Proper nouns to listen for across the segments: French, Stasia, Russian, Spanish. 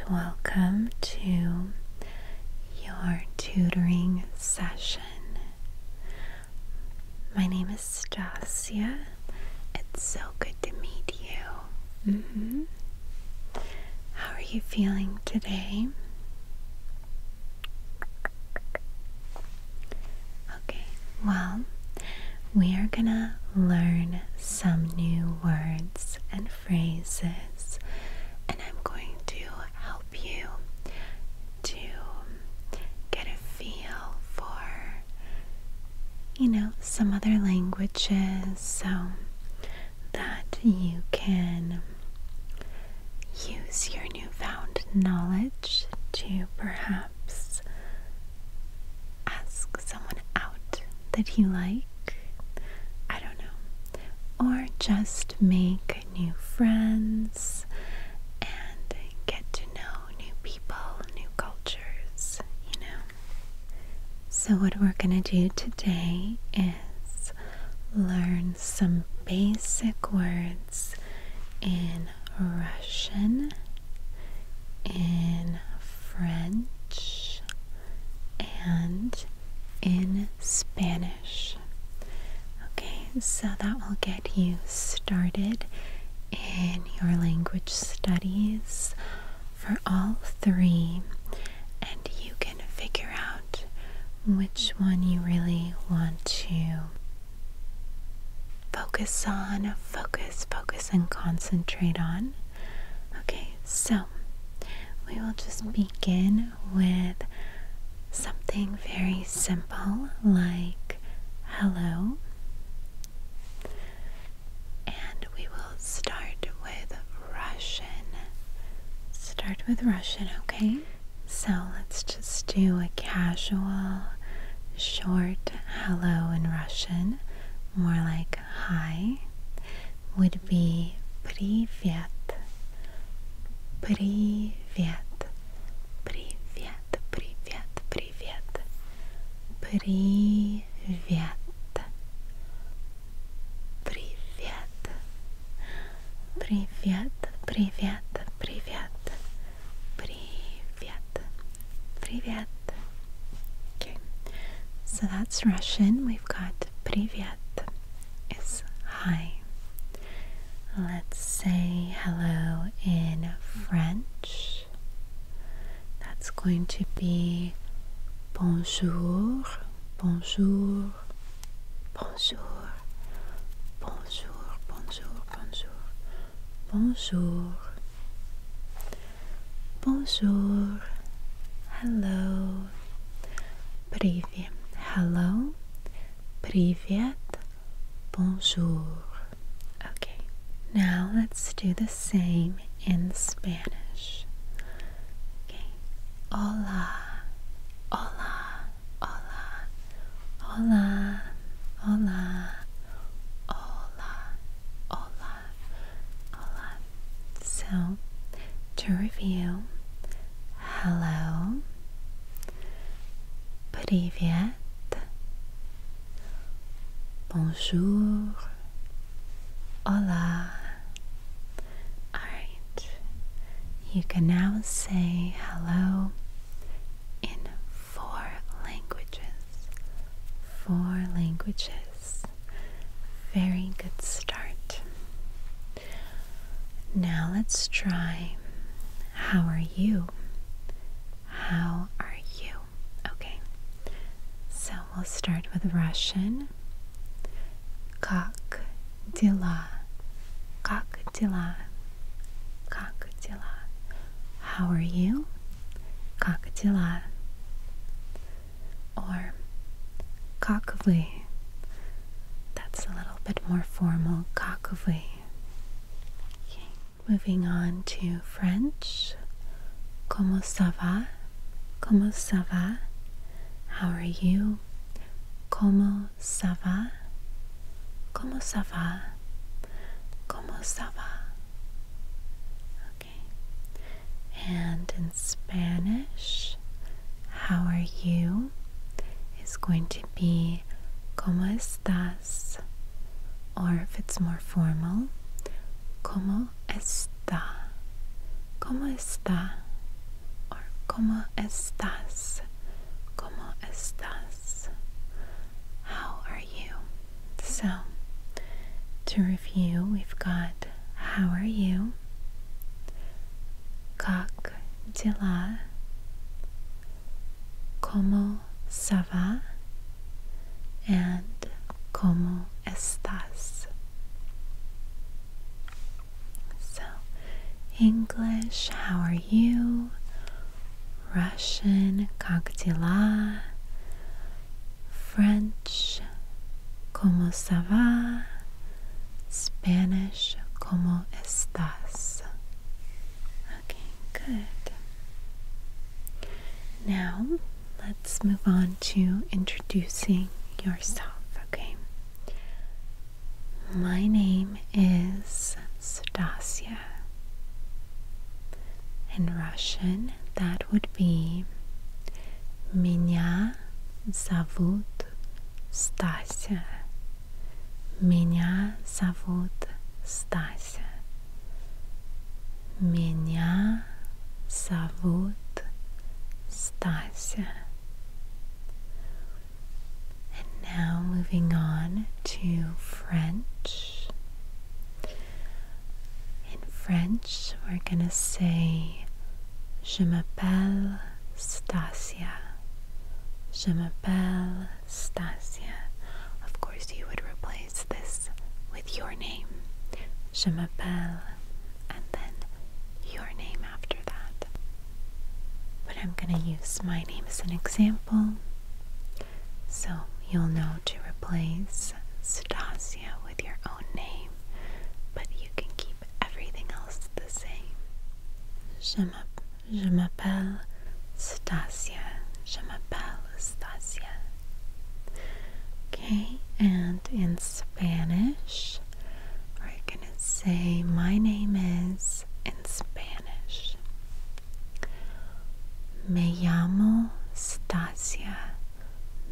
and welcome to your tutoring session. My name is Stasia. It's so good to meet you. How are you feeling today? Okay, well, we are gonna learn some new words and phrases, and I'm going to help you to get a feel for, you know, some other languages so that you can use your newfound knowledge to perhaps ask someone out that you like. Or just make new friends and get to know new people, new cultures, you know. So what we're going to do today is learn some basic words in Russian, in French, and in Spanish. So that will get you started in your language studies for all three, and you can figure out which one you really want to focus on, focus and concentrate on. Okay, so we will just begin with something very simple like hello. Start with Russian, okay? So let's just do a casual, short hello in Russian, more like hi, would be привет, привет, привет, привет, привет, привет. Привет, привет, привет, привет, привет. Okay, so that's Russian. We've got привет is hi. Let's say hello in French. That's going to be bonjour, bonjour, bonjour, bonjour, bonjour, bonjour. Bonjour, bonjour, hello, привет, hello, привет, bonjour. Okay, now let's do the same in Spanish. Okay, hola, hola, hola, hola, hola. So, to review, hello, привет, bonjour, hola. Alright, you can now say hello in four languages. Very good start. Now let's try, how are you? How are you? Okay, so we'll start with Russian. Как дела? Как дела? Как дела? How are you? Как дела? Or, как вы? That's a little bit more formal, как вы? Moving on to French. Comment ça va? Comment ça va? How are you? Comment ça va? Comment ça va? Comment ça va? Okay. And in Spanish, how are you is going to be ¿Cómo estás? Or if it's more formal, ¿Cómo está? ¿Cómo está? ¿Cómo estás? ¿Cómo estás? How are you? So, to review, we've got how are you? Как дела? Como ça va? And como estás? So, English, how are you? Russian, как дела? French, como ça va? Spanish, como estás? Okay, good. Now, let's move on to introducing yourself, okay? My name is Stasia. In Russian, that would be Меня зовут Стася. Меня зовут Стася. Меня зовут Стася. And now moving on to French. In French, we're gonna say Je m'appelle Stasia. Je m'appelle Stasia. Of course, you would replace this with your name. Je m'appelle, and then your name after that. But I'm gonna use my name as an example, so you'll know to replace Stasia with your own name, but you can keep everything else the same. Je m'appelle Stasia. Je m'appelle Stasia. Okay, and in Spanish, we're gonna say my name is in Spanish. Me llamo Stasia.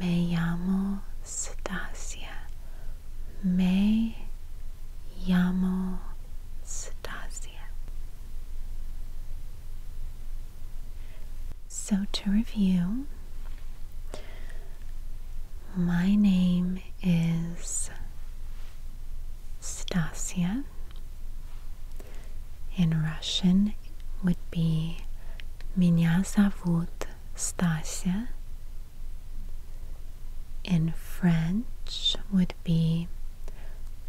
Me llamo Stasia. Me llamo Stasia. So to review, my name is Stasia. In Russian would be Меня зовут Stasia. In French would be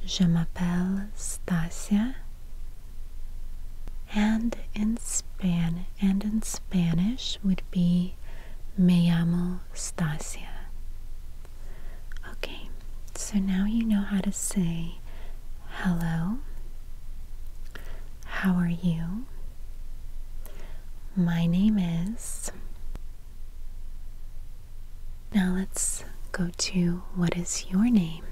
Je m'appelle Stasia. And in Spanish would be Me llamo Stasia. Okay, so now you know how to say hello, how are you, my name is. Now let's go to what is your name?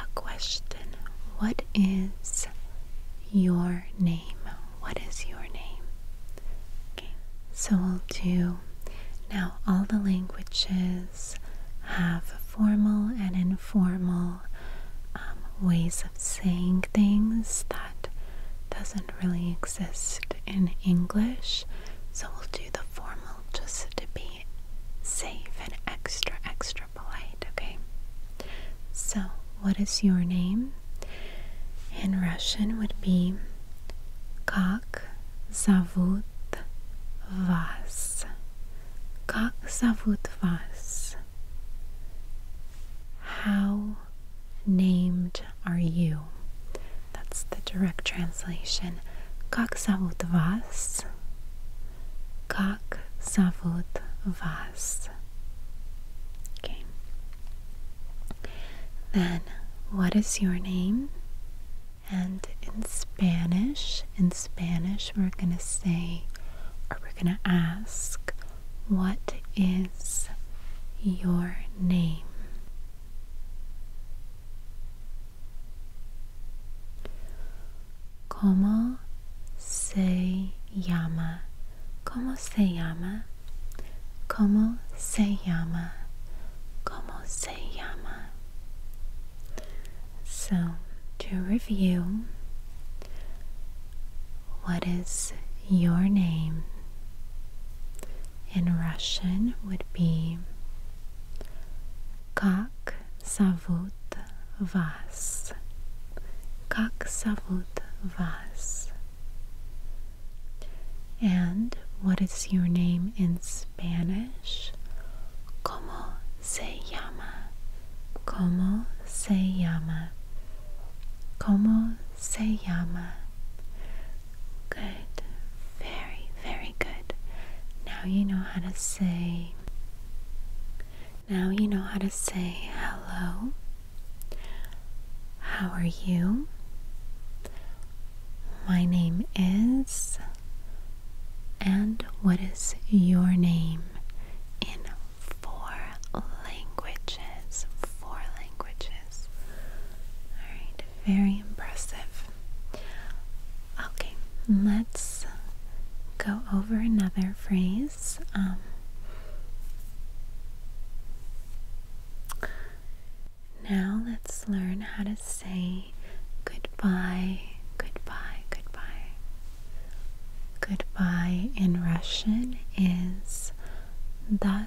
A question. What is your name? What is your name? Okay, so we'll do now all the languages have formal and informal ways of saying things that doesn't really exist in English, so we'll do the formal just to be safe and extra polite, okay? So what is your name? In Russian would be Как зовут вас? Как зовут вас? How named are you? That's the direct translation. Как зовут вас? Как зовут вас? Okay. Then, what is your name? And in Spanish we're gonna say, or we're gonna ask, what is your name? ¿Cómo se llama? ¿Cómo se llama? ¿Cómo se llama? ¿Cómo se llama? So, to review, what is your name? in Russian would be Как зовут вас? Как зовут вас? And what is your name in Spanish? Como se llama? Como se llama? Como se llama? Good. Very, very good. Now you know how to say hello. How are you? My name is, and what is your name in four languages. All right, very impressive. Okay, let's go over another phrase. Now let's learn how to say goodbye. Goodbye in Russian is До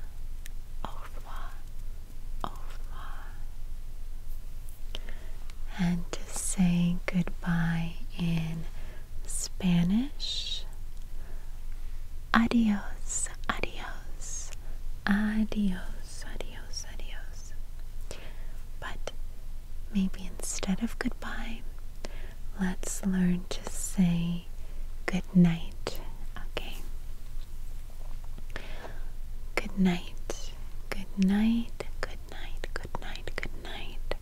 au revoir, au revoir. And to say goodbye in Spanish, adios, adios, adios, adios, adios. But maybe instead of goodbye, let's learn to say good night. Okay. Good night. Good night. Good night. Good night. Good night.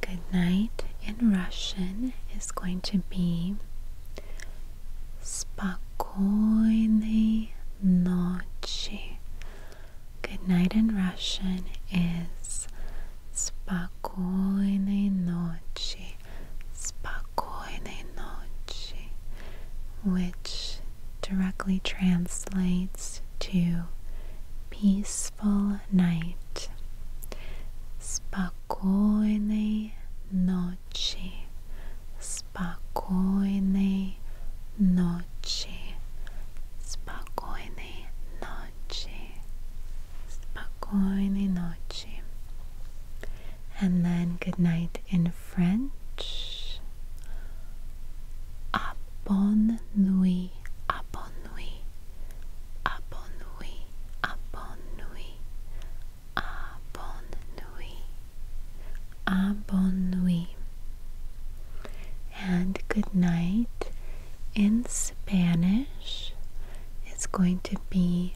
Good night in Russian is going to be Спокойной ночи. Good night in Russian is Спокойной ночи. Which directly translates to peaceful night. Spokojnej noci. Spokojnej noci. Spokojnej noci. Spokojnej noci. And then good night in French. Bonne nuit, à bonne nuit, à bonne nuit, à bonne nuit, à bonne nuit, à bonne nuit. And good night in Spanish is going to be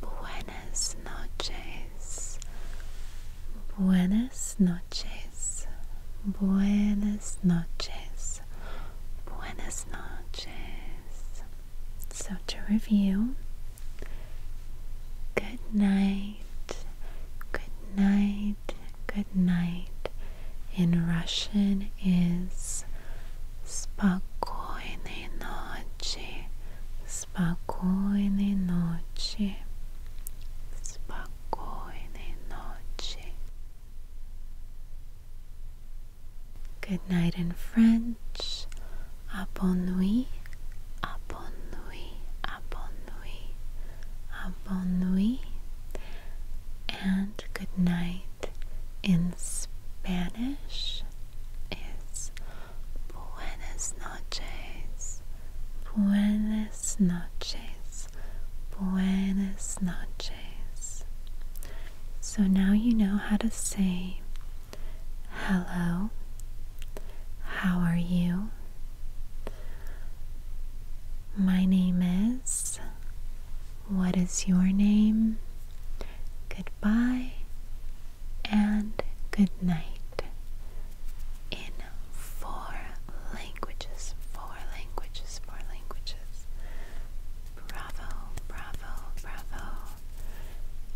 buenas noches, buenas noches, buenas noches. Buenas noches. So to review, good night, good night, good night in Russian is Spokojnej noci, Spokojnej noci, Spokojnej noci. Good night in French. À bonne nuit, à bonne nuit, à bonne nuit, à bonne nuit. And good night in Spanish is buenas noches, buenas noches, buenas noches. So now you know how to say hello, how are you? My name is, what is your name, goodbye, and good night in four languages. Bravo, bravo, bravo.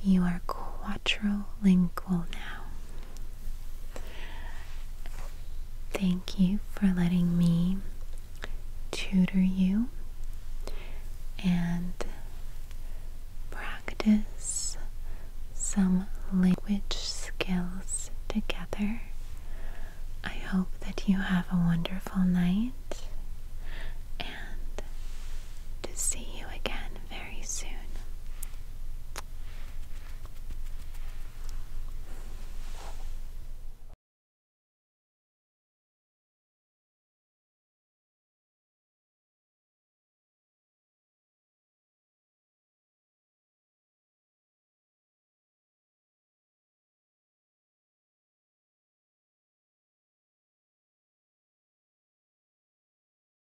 You are cool. quadrilingual now. Thank you for letting me tutor you.